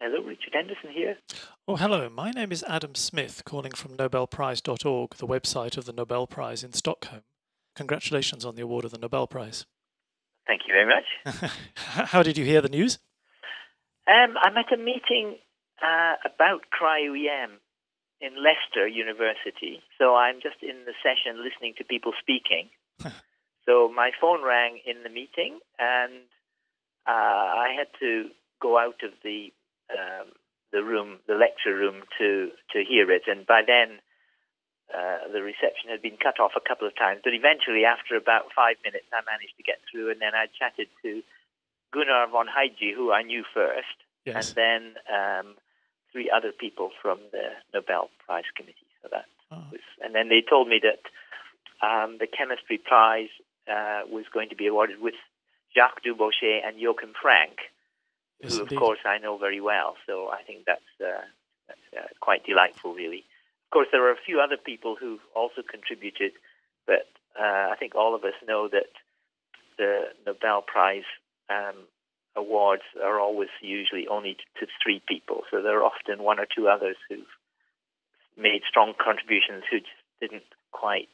Hello, Richard Henderson here. Oh, hello. My name is Adam Smith, calling from Nobelprize.org, the website of the Nobel Prize in Stockholm. Congratulations on the award of the Nobel Prize. Thank you very much. How did you hear the news? I'm at a meeting about Cryo-EM in Leicester University. So I'm just in the session listening to people speaking. So my phone rang in the meeting, and I had to go out of the lecture room, to hear it. And by then, the reception had been cut off a couple of times. But eventually, after about 5 minutes, I managed to get through. And then I chatted to Gunnar von Heijne, who I knew first, yes, and then three other people from the Nobel Prize Committee. So that was, and then they told me that the chemistry prize was going to be awarded with Jacques Dubochet and Joachim Frank, yes, who, of course, I know very well. So I think that's quite delightful, really. Of course, there are a few other people who've also contributed, but I think all of us know that the Nobel Prize awards are always usually only to three people. So there are often one or two others who've made strong contributions who just didn't quite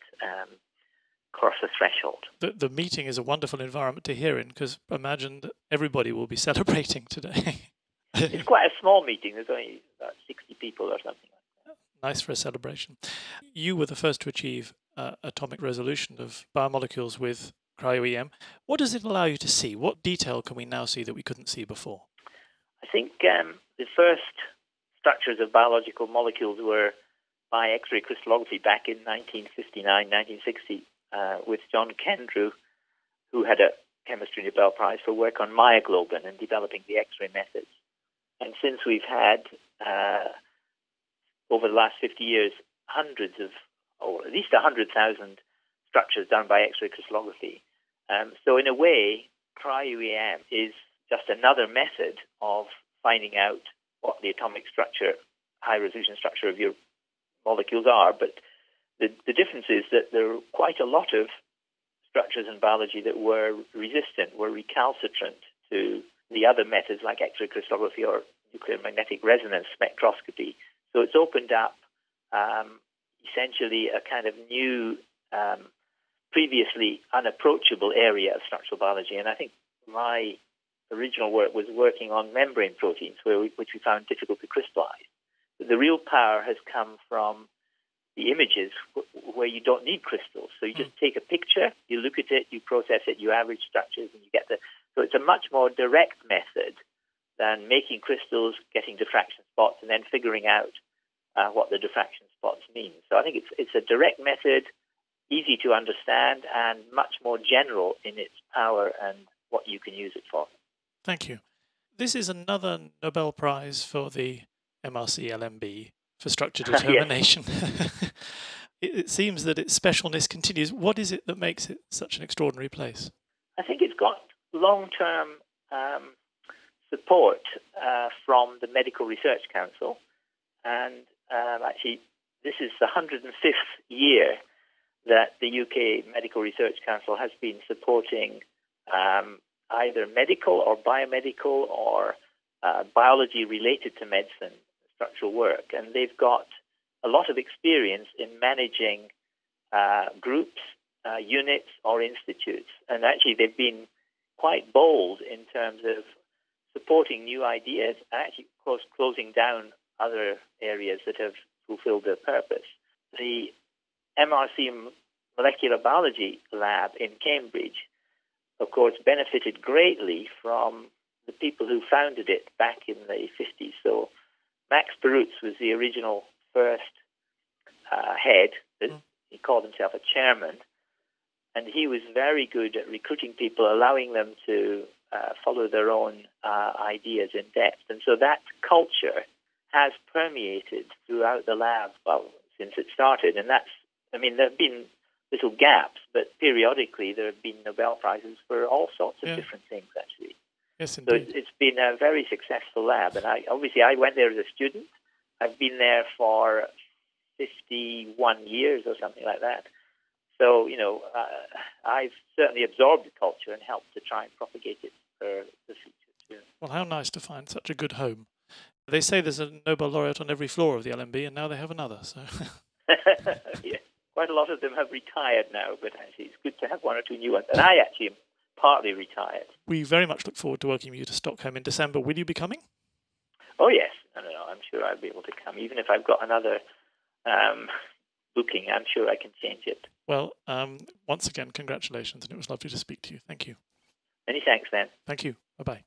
cross the threshold. The meeting is a wonderful environment to hear in, because imagine that everybody will be celebrating today. It's quite a small meeting. There's only about 60 people or something like that. Nice for a celebration. You were the first to achieve atomic resolution of biomolecules with Cryo-EM. What does it allow you to see? What detail can we now see that we couldn't see before? I think the first structures of biological molecules were by X-ray crystallography back in 1959, 1960, with John Kendrew, who had a chemistry Nobel Prize for work on myoglobin and developing the X-ray methods. And since we've had, over the last 50 years, hundreds of, or at least 100,000 structures done by X-ray crystallography. So in a way, Cryo-EM is just another method of finding out what the atomic structure, high-resolution structure of your molecules are, but the difference is that there are quite a lot of structures in biology that were resistant, were recalcitrant to the other methods like X-ray crystallography or nuclear magnetic resonance spectroscopy. So it's opened up essentially a kind of new, previously unapproachable area of structural biology. And I think my original work was working on membrane proteins, which we found difficult to crystallize. The real power has come from the images where you don't need crystals. So you just take a picture, you look at it, you process it, you average structures, and you get the... So it's a much more direct method than making crystals, getting diffraction spots, and then figuring out what the diffraction spots mean. So I think it's a direct method, easy to understand, and much more general in its power and what you can use it for. Thank you. This is another Nobel Prize for the MRC LMB for structure determination. It seems that its specialness continues. What is it that makes it such an extraordinary place? I think it's got long-term support from the Medical Research Council. And actually, this is the 105th year that the UK Medical Research Council has been supporting either medical or biomedical or biology related to medicine structural work, and they've got a lot of experience in managing groups, units, or institutes. And actually, they've been quite bold in terms of supporting new ideas and actually, of course, closing down other areas that have fulfilled their purpose. The MRC Molecular Biology Lab in Cambridge, of course, benefited greatly from the people who founded it back in the 50s. So Max Perutz was the original first head. He called himself a chairman. And he was very good at recruiting people, allowing them to follow their own ideas in depth. And so that culture has permeated throughout the lab, well, since it started. And that's, I mean, there have been little gaps, but periodically there have been Nobel Prizes for all sorts of different things, actually. Yes, indeed. So it's been a very successful lab, and I went there as a student. I've been there for 51 years or something like that. So, you know, I've certainly absorbed the culture and helped to try and propagate it for the future. Well, how nice to find such a good home. They say there's a Nobel laureate on every floor of the LMB, and now they have another. So. Yes. Quite a lot of them have retired now, but actually it's good to have one or two new ones. And I actually am partly retired. We very much look forward to welcoming you to Stockholm in December. Will you be coming? Oh, yes. No, I'm sure I'll be able to come. Even if I've got another booking, I'm sure I can change it. Well, once again, congratulations, and it was lovely to speak to you. Thank you. Many thanks, Dan. Thank you. Bye-bye.